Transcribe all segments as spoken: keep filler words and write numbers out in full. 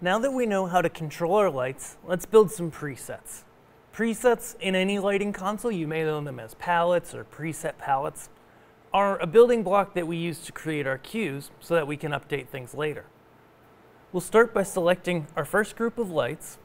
Now that we know how to control our lights, let's build some presets. Presets in any lighting console, you may know them as palettes or preset palettes, are a building block that we use to create our cues so that we can update things later. We'll start by selecting our first group of lights,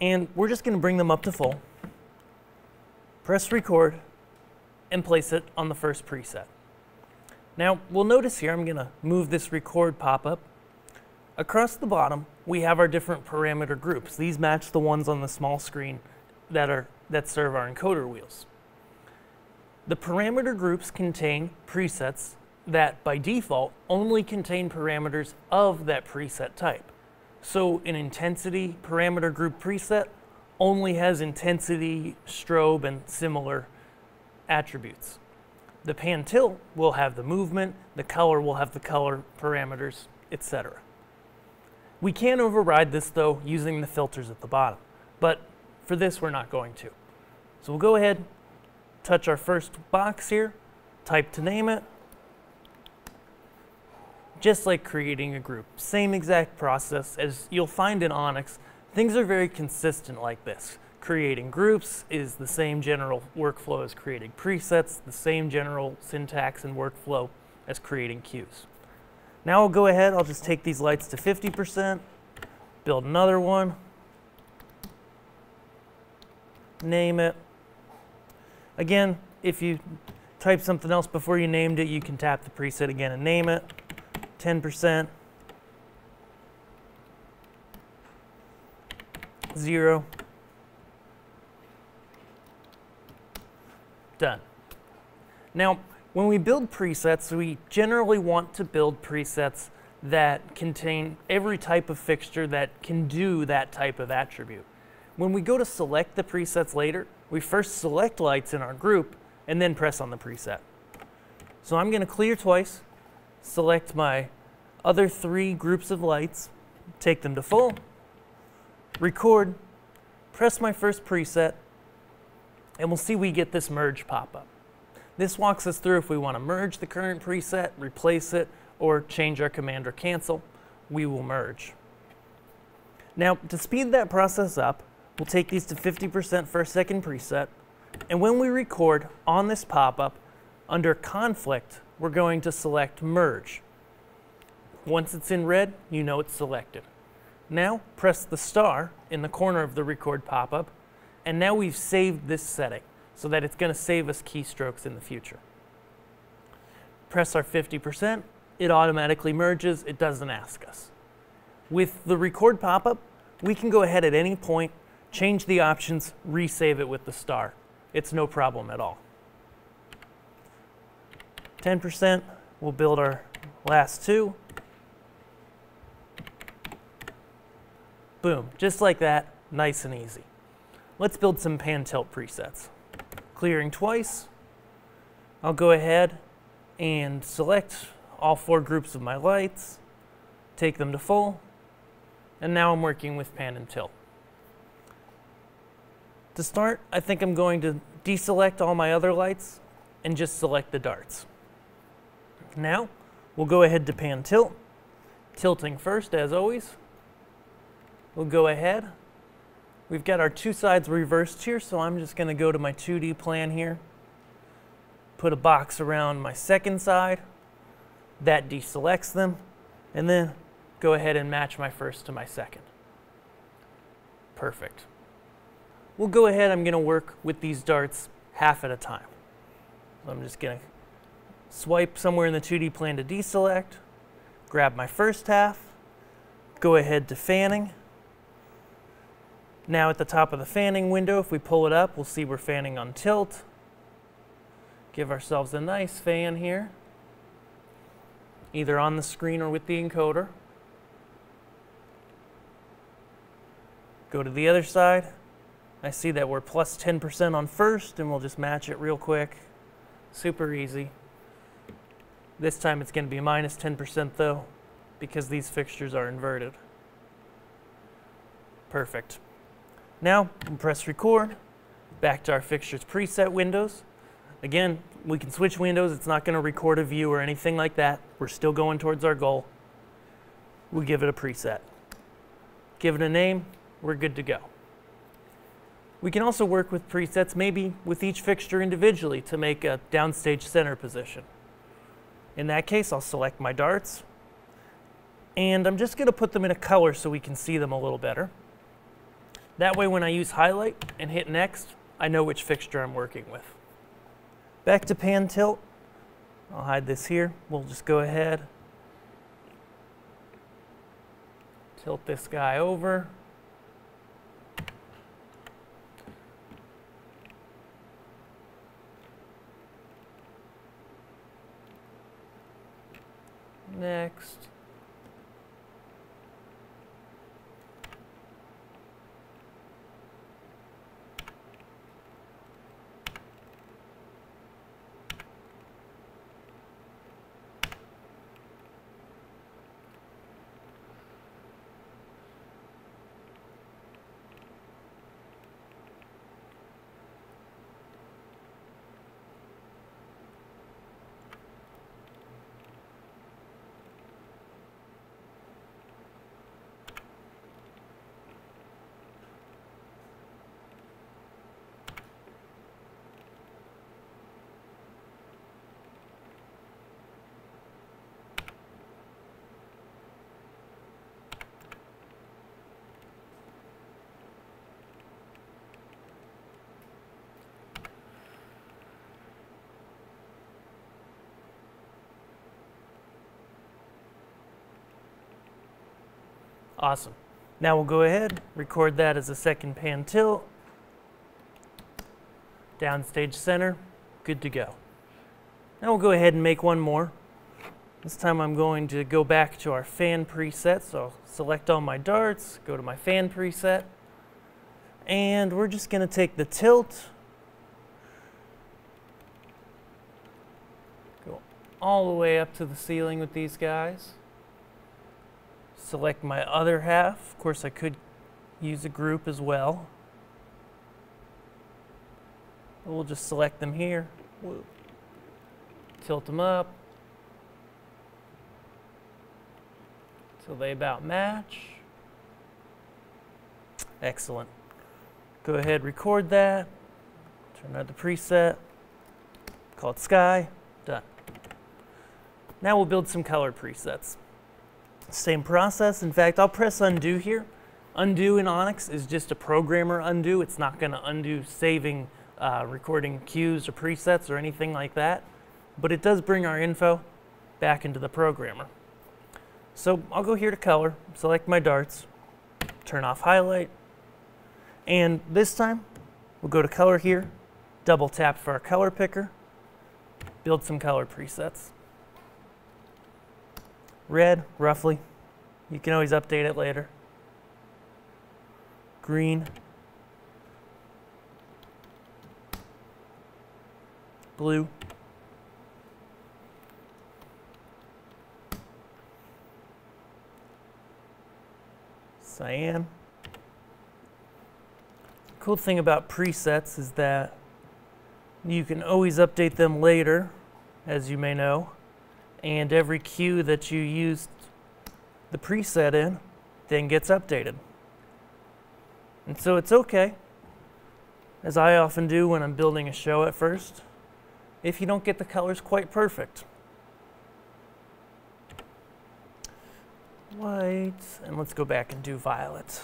and we're just going to bring them up to full, press record, and place it on the first preset. Now, we'll notice here, I'm going to move this record pop-up. Across the bottom, we have our different parameter groups. These match the ones on the small screen that, are, that serve our encoder wheels. The parameter groups contain presets that, by default, only contain parameters of that preset type. So an intensity parameter group preset only has intensity, strobe, and similar attributes. The pan-tilt will have the movement, the color will have the color parameters, et cetera. We can override this, though, using the filters at the bottom, but for this we're not going to. So we'll go ahead, touch our first box here, type to name it, just like creating a group. Same exact process as you'll find in Onyx. Things are very consistent like this. Creating groups is the same general workflow as creating presets, the same general syntax and workflow as creating cues. Now I'll go ahead, I'll just take these lights to fifty percent, build another one, name it. Again, if you type something else before you named it, you can tap the preset again and name it, ten percent, zero, done. Now, when we build presets, we generally want to build presets that contain every type of fixture that can do that type of attribute. When we go to select the presets later, we first select lights in our group and then press on the preset. So I'm going to clear twice, select my other three groups of lights, take them to full, record, press my first preset, and we'll see we get this merge pop-up. This walks us through if we want to merge the current preset, replace it, or change our command or cancel, we will merge. Now, to speed that process up, we'll take these to fifty percent for a second preset, and when we record on this pop-up, under conflict, we're going to select merge. Once it's in red, you know it's selected. Now, press the star in the corner of the record pop-up, and now we've saved this setting, so that it's going to save us keystrokes in the future. Press our fifty percent, it automatically merges, it doesn't ask us. With the record pop-up, we can go ahead at any point, change the options, resave it with the star. It's no problem at all. ten percent, we'll build our last two. Boom, just like that, nice and easy. Let's build some pan-tilt presets. Clearing twice, I'll go ahead and select all four groups of my lights, take them to full, and now I'm working with pan and tilt. To start, I think I'm going to deselect all my other lights and just select the darts. Now, we'll go ahead to pan tilt, tilting first as always. We'll go ahead. We've got our two sides reversed here, so I'm just going to go to my two D plan here, put a box around my second side, that deselects them, and then go ahead and match my first to my second. Perfect. We'll go ahead, I'm going to work with these darts half at a time. So I'm just going to swipe somewhere in the two D plan to deselect, grab my first half, go ahead to fanning. Now at the top of the fanning window, if we pull it up, we'll see we're fanning on tilt. Give ourselves a nice fan here, either on the screen or with the encoder. Go to the other side. I see that we're plus ten percent on first, and we'll just match it real quick. Super easy. This time it's going to be minus ten percent though, because these fixtures are inverted. Perfect. Now, press record, back to our fixtures preset windows. Again, we can switch windows, it's not going to record a view or anything like that. We're still going towards our goal. We give it a preset. give it a name, we're good to go. We can also work with presets, maybe with each fixture individually, to make a downstage center position. In that case, I'll select my darts, and I'm just going to put them in a color so we can see them a little better. That way when I use highlight and hit next, I know which fixture I'm working with. Back to pan tilt, I'll hide this here, we'll just go ahead, tilt this guy over. Next. Awesome. Now we'll go ahead, record that as a second pan tilt. Downstage center, good to go. Now we'll go ahead and make one more. This time I'm going to go back to our fan preset, so I'll select all my darts, go to my fan preset, and we're just going to take the tilt, go all the way up to the ceiling with these guys. Select my other half. Of course, I could use a group as well. We'll just select them here. Whoa. Tilt them up till they about match. Excellent. Go ahead, record that. Turn on the preset. Call it Sky. Done. Now we'll build some color presets. Same process. In fact, I'll press undo here. Undo in Onyx is just a programmer undo. It's not going to undo saving uh, recording cues or presets or anything like that, but it does bring our info back into the programmer. So I'll go here to color, select my darts, turn off highlight, and this time we'll go to color here, double tap for our color picker, build some color presets. Red, roughly. You can always update it later. Green. Blue. Cyan. The cool thing about presets is that you can always update them later, as you may know. And every cue that you used the preset in then gets updated. And so it's okay, as I often do when I'm building a show at first, if you don't get the colors quite perfect. White, and let's go back and do violet.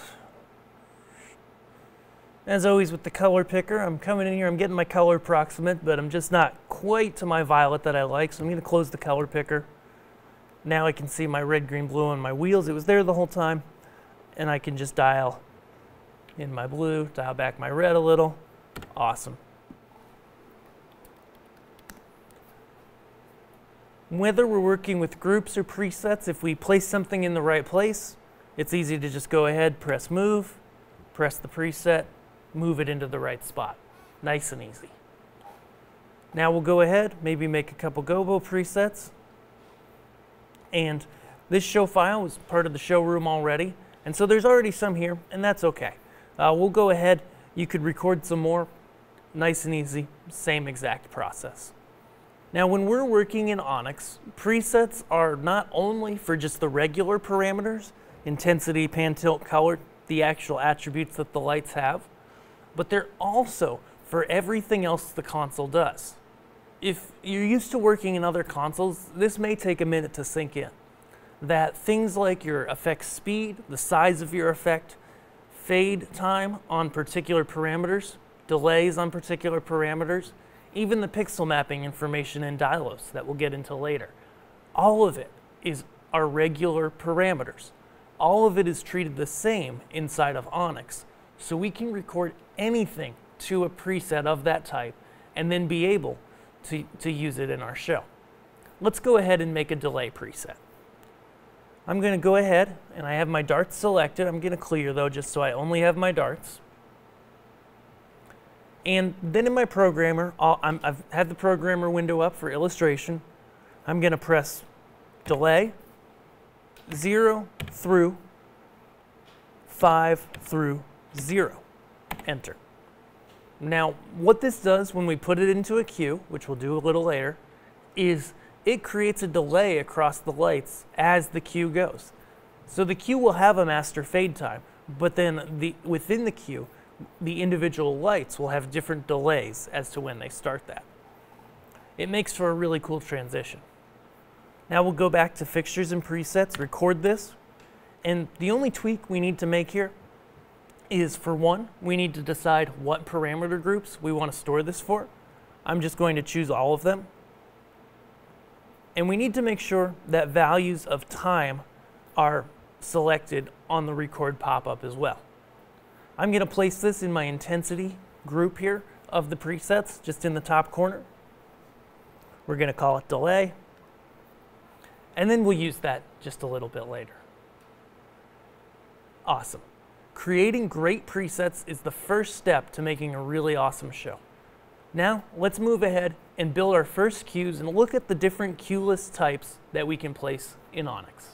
As always with the color picker, I'm coming in here, I'm getting my color approximate, but I'm just not quite to my violet that I like, so I'm going to close the color picker. Now I can see my red, green, blue on my wheels. It was there the whole time, and I can just dial in my blue, dial back my red a little. Awesome. Whether we're working with groups or presets, if we place something in the right place, it's easy to just go ahead, press move, press the preset, move it into the right spot. Nice and easy. Now we'll go ahead, maybe make a couple gobo presets. And this show file was part of the showroom already, and so there's already some here, and that's okay. Uh, we'll go ahead, you could record some more, nice and easy, same exact process. Now when we're working in Onyx, presets are not only for just the regular parameters, intensity, pan, tilt, color, the actual attributes that the lights have, but they're also for everything else the console does. If you're used to working in other consoles, this may take a minute to sink in, that things like your effect speed, the size of your effect, fade time on particular parameters, delays on particular parameters, even the pixel mapping information in Dailos that we'll get into later. All of it is our regular parameters. All of it is treated the same inside of Onyx. So we can record anything to a preset of that type and then be able to, to use it in our show. Let's go ahead and make a delay preset. I'm going to go ahead and I have my darts selected. I'm going to clear though just so I only have my darts. And then in my programmer, I'll, I'm, I've had the programmer window up for illustration. I'm going to press delay zero through five through zero. Enter. Now what this does when we put it into a queue, which we'll do a little later, is it creates a delay across the lights as the queue goes. So the queue will have a master fade time, but then the, within the queue, the individual lights will have different delays as to when they start that. It makes for a really cool transition. Now we'll go back to fixtures and presets, record this, and the only tweak we need to make here is, for one, we need to decide what parameter groups we want to store this for. I'm just going to choose all of them. And we need to make sure that values of time are selected on the record pop-up as well. I'm going to place this in my intensity group here of the presets, just in the top corner. We're going to call it delay. And then we'll use that just a little bit later. Awesome. Creating great presets is the first step to making a really awesome show. Now let's move ahead and build our first cues and look at the different cue list types that we can place in Onyx.